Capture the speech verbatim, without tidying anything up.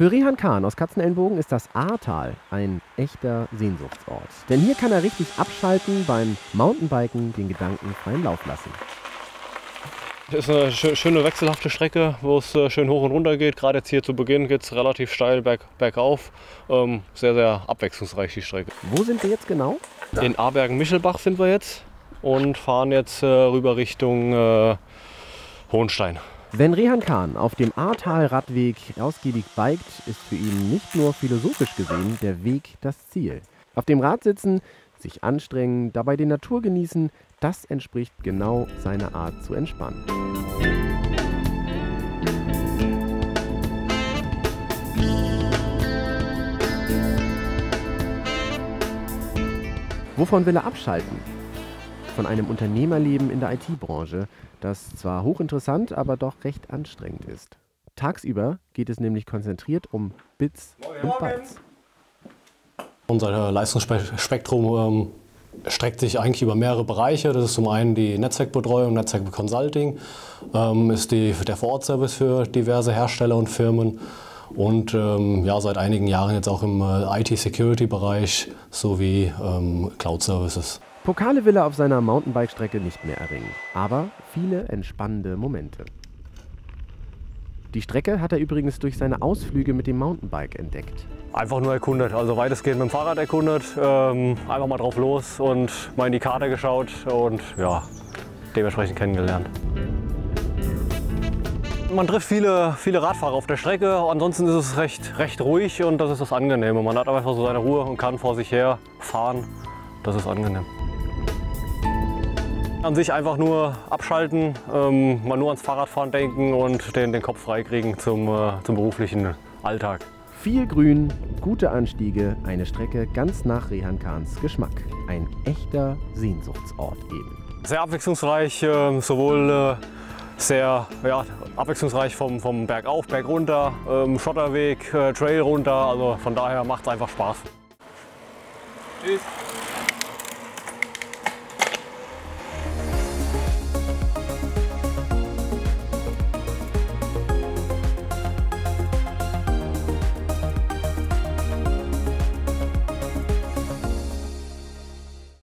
Für Rehan Kahn aus Katzenelnbogen ist das Ahrtal ein echter Sehnsuchtsort. Denn hier kann er richtig abschalten, beim Mountainbiken den Gedanken freien Lauf lassen. Es ist eine schöne wechselhafte Strecke, wo es schön hoch und runter geht. Gerade jetzt hier zu Beginn geht es relativ steil berg, bergauf. Ähm, sehr, sehr abwechslungsreich die Strecke. Wo sind wir jetzt genau? In Ahrbergen-Michelbach sind wir jetzt und fahren jetzt äh, rüber Richtung äh, Hohenstein. Wenn Rehan Kahn auf dem Ahrtal-Radweg ausgiebig bikt, ist für ihn nicht nur philosophisch gesehen der Weg das Ziel. Auf dem Rad sitzen, sich anstrengen, dabei die Natur genießen, das entspricht genau seiner Art zu entspannen. Wovon will er abschalten? Von einem Unternehmerleben in der I T-Branche, das zwar hochinteressant, aber doch recht anstrengend ist. Tagsüber geht es nämlich konzentriert um Bits und Bytes. Unser Leistungsspektrum ähm streckt sich eigentlich über mehrere Bereiche. Das ist zum einen die Netzwerkbetreuung, Netzwerkconsulting, ähm, ist die, der Vorortservice für diverse Hersteller und Firmen und ähm, ja, seit einigen Jahren jetzt auch im äh, I T-Security-Bereich sowie ähm, Cloud-Services. Pokale will er auf seiner Mountainbike-Strecke nicht mehr erringen, aber viele entspannende Momente. Die Strecke hat er übrigens durch seine Ausflüge mit dem Mountainbike entdeckt. Einfach nur erkundet, also weitestgehend mit dem Fahrrad erkundet, ähm, einfach mal drauf los und mal in die Karte geschaut und ja, dementsprechend kennengelernt. Man trifft viele, viele Radfahrer auf der Strecke, ansonsten ist es recht, recht ruhig und das ist das Angenehme. Man hat einfach so seine Ruhe und kann vor sich her fahren, das ist angenehm. An sich einfach nur abschalten, ähm, mal nur ans Fahrradfahren denken und den, den Kopf freikriegen zum, äh, zum beruflichen Alltag. Viel Grün, gute Anstiege, eine Strecke ganz nach Rehan Kahns Geschmack. Ein echter Sehnsuchtsort eben. Sehr abwechslungsreich, äh, sowohl äh, sehr ja, abwechslungsreich vom, vom Berg auf, Berg runter, ähm, Schotterweg, äh, Trail runter, also von daher macht es einfach Spaß. Tschüss.